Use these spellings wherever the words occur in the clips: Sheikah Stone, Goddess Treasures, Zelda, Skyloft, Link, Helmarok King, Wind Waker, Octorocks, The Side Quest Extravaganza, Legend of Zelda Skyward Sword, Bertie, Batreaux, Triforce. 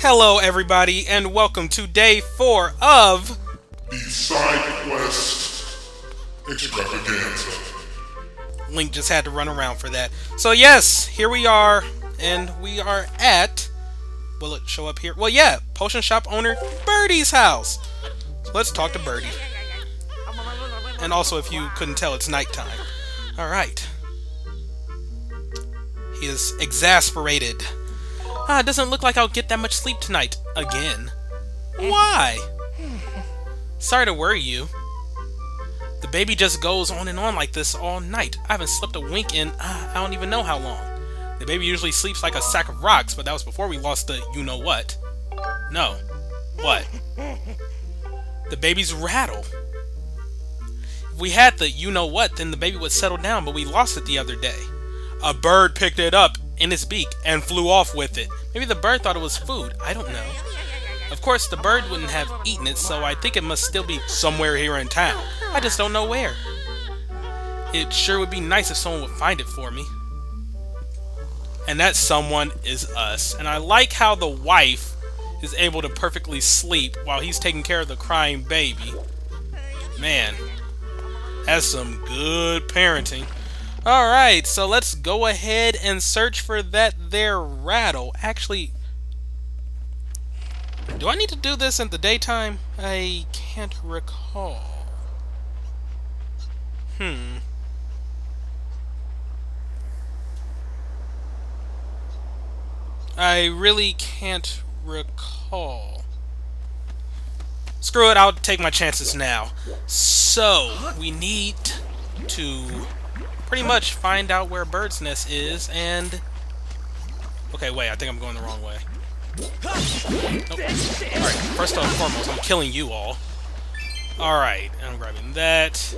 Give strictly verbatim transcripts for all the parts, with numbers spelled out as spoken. Hello everybody, and welcome to day four of The Side Quest Extravaganza. Link just had to run around for that. So yes, here we are, and we are at, will it show up here? Well yeah, potion shop owner Bertie's house. Let's talk to Bertie. And also, if you couldn't tell, it's nighttime. Alright. He is exasperated. Ah, it doesn't look like I'll get that much sleep tonight. Again. Why? Sorry to worry you. The baby just goes on and on like this all night. I haven't slept a wink in, uh, I don't even know how long. The baby usually sleeps like a sack of rocks, but that was before we lost the you-know-what. No. What? The babies rattle. If we had the you-know-what, then the baby would settle down, but we lost it the other day. A bird picked it up in its beak and flew off with it. Maybe the bird thought it was food. I don't know. Of course, the bird wouldn't have eaten it, so I think it must still be somewhere here in town. I just don't know where. It sure would be nice if someone would find it for me. And that someone is us. And I like how the wife is able to perfectly sleep while he's taking care of the crying baby. Man, that's some good parenting. Alright, so let's go ahead and search for that there rattle. Actually, do I need to do this in the daytime? I can't recall. Hmm. I really can't recall. Screw it, I'll take my chances now. So, we need to pretty much find out where Bird's Nest is, and... Okay, wait, I think I'm going the wrong way. Nope. Alright, first and foremost, I'm killing you all. Alright, I'm grabbing that.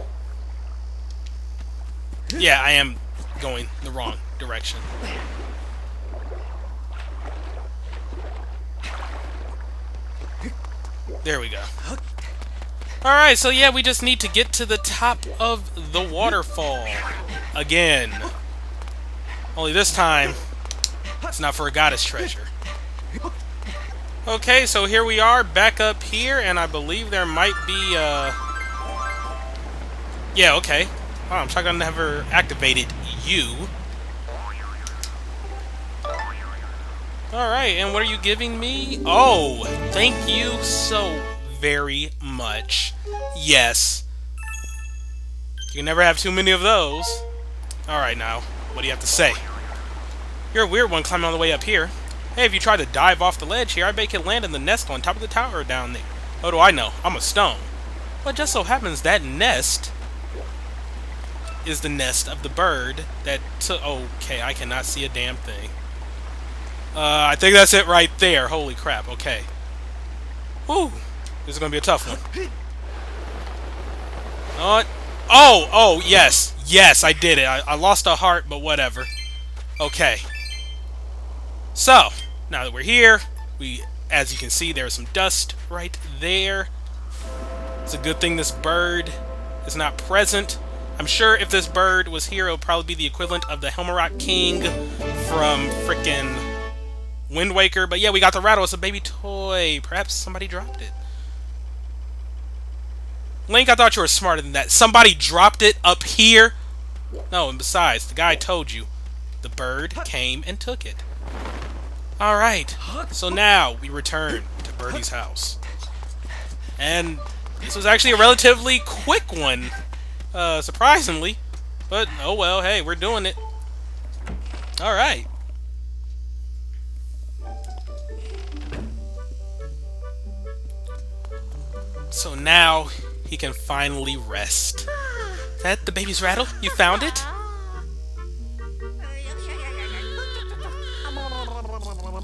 Yeah, I am going the wrong direction. There we go. Alright, so yeah, we just need to get to the top of the waterfall. Again. Only this time, it's not for a goddess treasure. Okay, so here we are, back up here, and I believe there might be, uh... yeah, okay. Oh, I'm shocked I never activated you. Alright, and what are you giving me? Oh, thank you so very much. Yes. You can never have too many of those. Alright now, what do you have to say? You're a weird one climbing on the way up here. Hey, if you try to dive off the ledge here, I bet you can land in the nest on top of the tower down there. How do I know? I'm a stone. Well, it just so happens that nest is the nest of the bird that took... Okay, I cannot see a damn thing. Uh, I think that's it right there. Holy crap, okay. Whew. This is going to be a tough one. Uh, oh, oh, yes. Yes, I did it. I, I lost a heart, but whatever. Okay. So, now that we're here, we, as you can see, there's some dust right there. It's a good thing this bird is not present. I'm sure if this bird was here, it would probably be the equivalent of the Helmarok King from frickin' Wind Waker. But yeah, we got the rattle. It's a baby toy. Perhaps somebody dropped it. Link, I thought you were smarter than that. Somebody dropped it up here? No, and besides, the guy told you. The bird came and took it. Alright, so now we return to Bertie's house. And this was actually a relatively quick one, uh, surprisingly. But, oh well, hey, we're doing it. Alright. So now... he can finally rest. Is that the baby's rattle? You found it?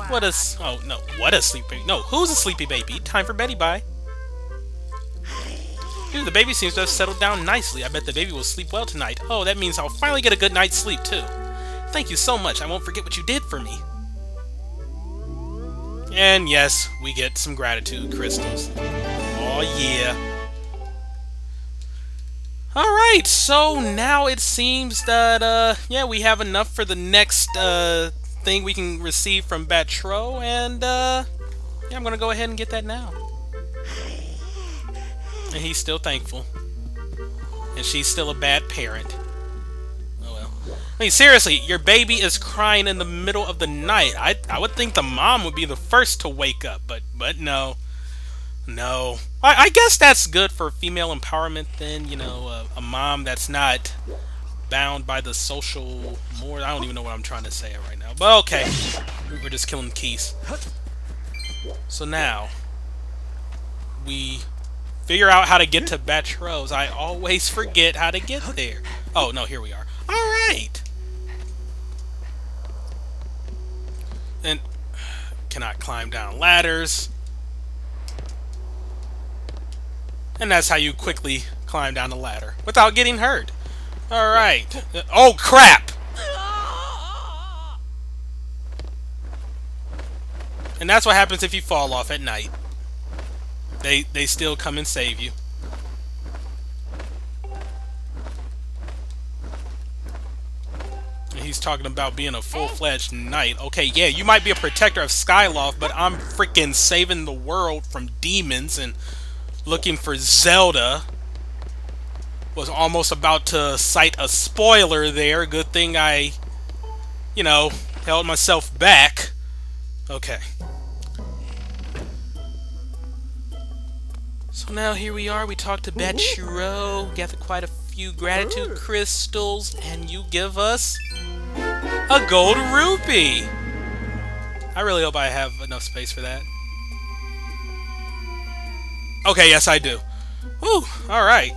What a... oh, no. What a sleepy... no, who's a sleepy baby? Time for beddy bye. Dude, the baby seems to have settled down nicely. I bet the baby will sleep well tonight. Oh, that means I'll finally get a good night's sleep, too. Thank you so much. I won't forget what you did for me. And yes, we get some gratitude crystals. Oh, yeah. Alright, so now it seems that, uh, yeah, we have enough for the next, uh, thing we can receive from Batreaux, and, uh, Yeah, I'm going to go ahead and get that now. And he's still thankful. And she's still a bad parent. Oh well. I mean, seriously, your baby is crying in the middle of the night. I, I would think the mom would be the first to wake up, but, but no. No. I, I guess that's good for female empowerment then, you know, uh, a mom that's not bound by the social mores. I don't even know what I'm trying to say right now, but okay. We're just killing keys. So now, we figure out how to get to Batreaux. I always forget how to get there. Oh, no, here we are. Alright! And cannot climb down ladders. And that's how you quickly climb down the ladder without getting hurt. Alright. Oh, crap! And that's what happens if you fall off at night. They, they still come and save you. And he's talking about being a full-fledged knight. Okay, yeah, you might be a protector of Skyloft, but I'm freaking saving the world from demons and looking for Zelda. Was almost about to cite a spoiler there. Good thing I, you know, held myself back. Okay. So now here we are. We talked to Batreaux, gathered quite a few gratitude crystals, and you give us a gold rupee. I really hope I have enough space for that. Okay, yes, I do. Whew, alright.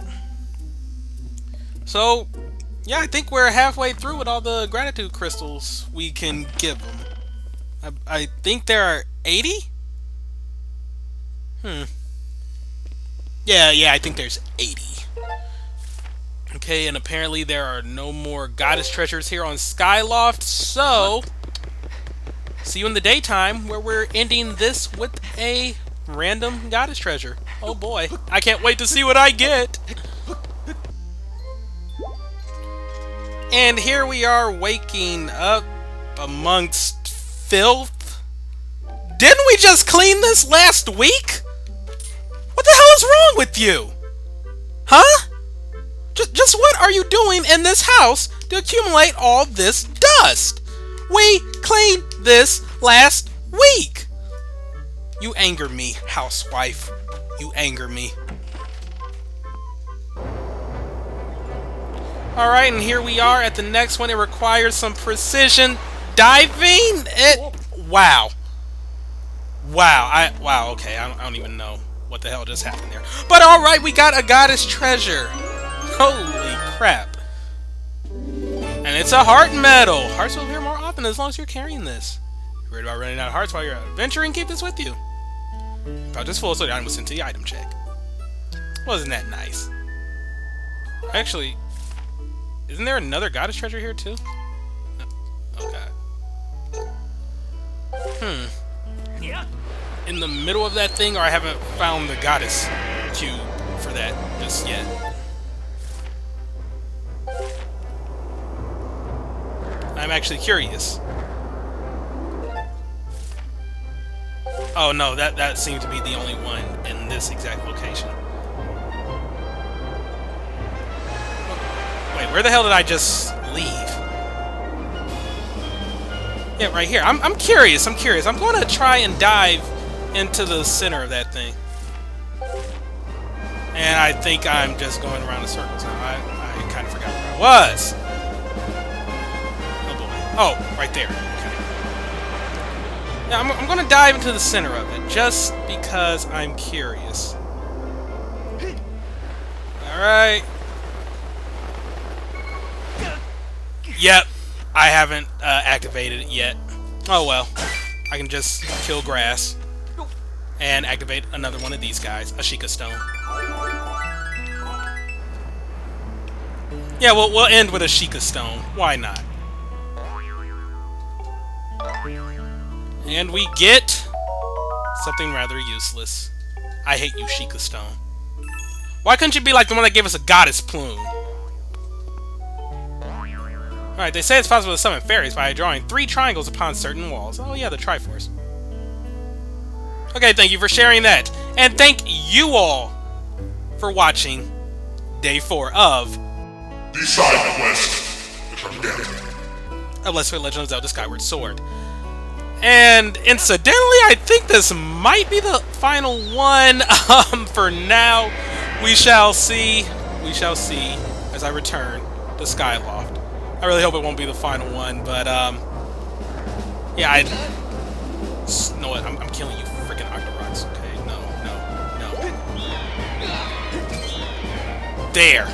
So, yeah, I think we're halfway through with all the gratitude crystals we can give them. I, I think there are eighty? Hmm. Yeah, yeah, I think there's eighty. Okay, and apparently there are no more Goddess Treasures here on Skyloft, so... see you in the daytime, where we're ending this with a... random Goddess Treasure. Oh boy. I can't wait to see what I get! And here we are waking up amongst filth. Didn't we just clean this last week? What the hell is wrong with you? Huh? Just, just what are you doing in this house to accumulate all this dust? We cleaned this last week! You anger me, housewife. You anger me. Alright, and here we are at the next one. It requires some precision diving. It... Wow. Wow. I Wow, okay. I don't, I don't even know what the hell just happened there. But alright, we got a Goddess Treasure. Holy crap. And it's a heart medal. Hearts will appear more often as long as you're carrying this. You're worried about running out of hearts while you're out adventuring? Keep this with you. About this full, so the item was sent to the item check. Wasn't that nice? Actually, isn't there another Goddess Treasure here too? Oh god. Hmm. Yeah. In the middle of that thing, or I haven't found the Goddess Cube for that just yet. I'm actually curious. Oh no, that, that seemed to be the only one in this exact location. Wait, where the hell did I just leave? Yeah, right here. I'm, I'm curious, I'm curious. I'm going to try and dive into the center of that thing. And I think I'm just going around in circles now. I, I kind of forgot where I was. Oh boy. Oh, right there. Now, I'm, I'm going to dive into the center of it, just because I'm curious. Alright. Yep, I haven't uh, activated it yet. Oh well, I can just kill grass and activate another one of these guys, a Sheikah Stone. Yeah, well, we'll end with a Sheikah Stone. Why not? And we get something rather useless. I hate you, Sheikah Stone. Why couldn't you be like the one that gave us a goddess plume? Alright, they say it's possible to summon fairies by drawing three triangles upon certain walls. Oh yeah, the Triforce. Okay, thank you for sharing that. And thank you all for watching day four of The Side Quest Extravaganza. Unless we're Legend of Zelda Skyward Sword. And incidentally, I think this might be the final one um, for now. We shall see. We shall see as I return to Skyloft. I really hope it won't be the final one, but um, yeah, I know what, I'm, I'm killing you, freaking Octorocks. Okay, no, no, no. There.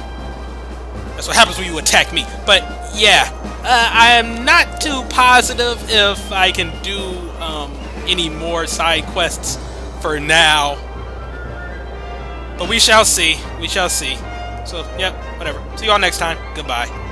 That's what happens when you attack me. But yeah. Uh, I am not too positive if I can do um, any more side quests for now. But we shall see. We shall see. So, yep, whatever. See you all next time. Goodbye.